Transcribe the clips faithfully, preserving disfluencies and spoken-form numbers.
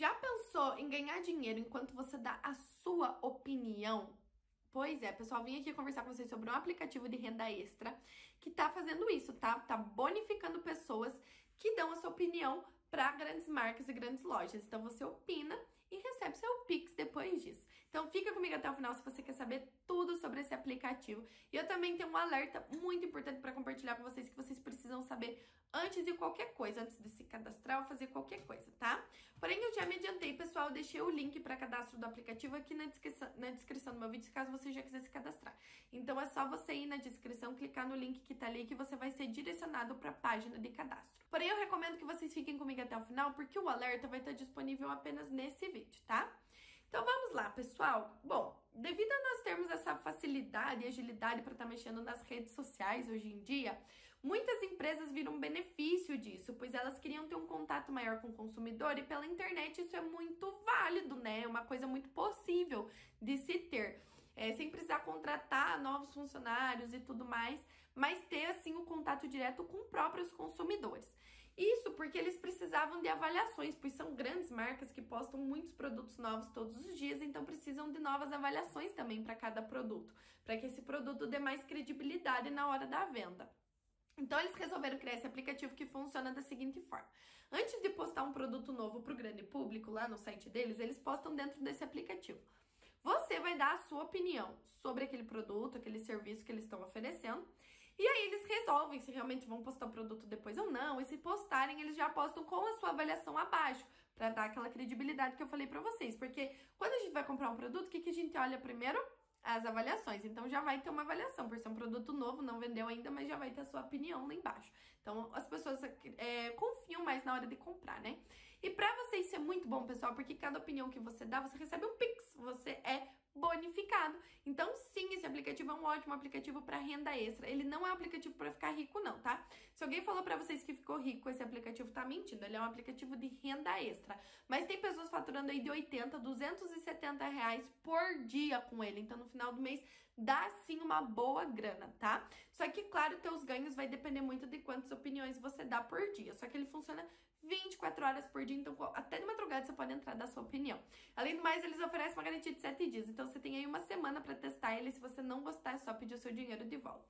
Já pensou em ganhar dinheiro enquanto você dá a sua opinião? Pois é, pessoal, vim aqui conversar com vocês sobre um aplicativo de renda extra que tá fazendo isso, tá? Tá bonificando pessoas que dão a sua opinião para grandes marcas e grandes lojas. Então você opina e recebe seu Pix depois disso. Então fica comigo até o final se você quer saber tudo sobre esse aplicativo. E eu também tenho um alerta muito importante para compartilhar com vocês que vocês precisam saber antes de qualquer coisa, antes de se cadastrar ou fazer qualquer coisa, tá? Porém, eu já me adiantei, pessoal, eu deixei o link para cadastro do aplicativo aqui na descrição, na descrição do meu vídeo, caso você já quiser se cadastrar. Então é só você ir na descrição, clicar no link que tá ali que você vai ser direcionado para a página de cadastro. Porém, eu recomendo que vocês fiquem comigo até o final, porque o alerta vai estar disponível apenas nesse vídeo, tá? Então vamos lá, pessoal. Bom, devido a nós termos essa facilidade e agilidade para estar mexendo nas redes sociais hoje em dia, muitas empresas viram benefício disso, pois elas queriam ter um contato maior com o consumidor e pela internet isso é muito válido, né? É uma coisa muito possível de se ter. É, sem precisar contratar novos funcionários e tudo mais, mas ter, assim, o contato direto com próprios consumidores. Isso porque eles precisavam de avaliações, pois são grandes marcas que postam muitos produtos novos todos os dias, então precisam de novas avaliações também para cada produto, para que esse produto dê mais credibilidade na hora da venda. Então, eles resolveram criar esse aplicativo que funciona da seguinte forma. Antes de postar um produto novo para o grande público, lá no site deles, eles postam dentro desse aplicativo. Você vai dar a sua opinião sobre aquele produto, aquele serviço que eles estão oferecendo. E aí eles resolvem se realmente vão postar o produto depois ou não. E se postarem, eles já postam com a sua avaliação abaixo, para dar aquela credibilidade que eu falei para vocês. Porque quando a gente vai comprar um produto, o que, que a gente olha primeiro? As avaliações. Então já vai ter uma avaliação, por ser um produto novo, não vendeu ainda, mas já vai ter a sua opinião lá embaixo. Então as pessoas é, confiam mais na hora de comprar, né? E pra você isso é muito bom, pessoal, porque cada opinião que você dá, você recebe um Pix, você é bonificado. Então sim, esse aplicativo é um ótimo aplicativo para renda extra. Ele não é um aplicativo para ficar rico não, tá? Se alguém falou para vocês que ficou rico, esse aplicativo tá mentindo. Ele é um aplicativo de renda extra. Mas tem pessoas faturando aí de oitenta, duzentos e setenta reais por dia com ele. Então no final do mês dá sim uma boa grana, tá? Só que claro, teus ganhos vai depender muito de quantas opiniões você dá por dia. Só que ele funciona vinte e quatro horas por dia, então até de madrugada você pode entrar e dar sua opinião. Além do mais, eles oferecem uma garantia de sete dias, então você tem aí uma semana para testar ele. Se você não gostar, é só pedir o seu dinheiro de volta.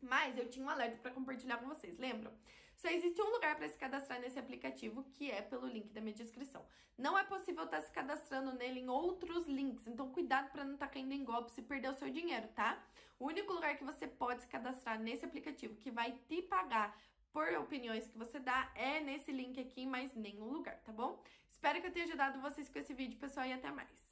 Mas eu tinha um alerta para compartilhar com vocês, lembram? Só existe um lugar para se cadastrar nesse aplicativo, que é pelo link da minha descrição. Não é possível estar se cadastrando nele em outros links, então cuidado para não estar caindo em golpes e perder o seu dinheiro, tá? O único lugar que você pode se cadastrar nesse aplicativo que vai te pagar por opiniões que você dá é nesse link aqui, mas nenhum lugar, tá bom? Espero que eu tenha ajudado vocês com esse vídeo, pessoal, e até mais!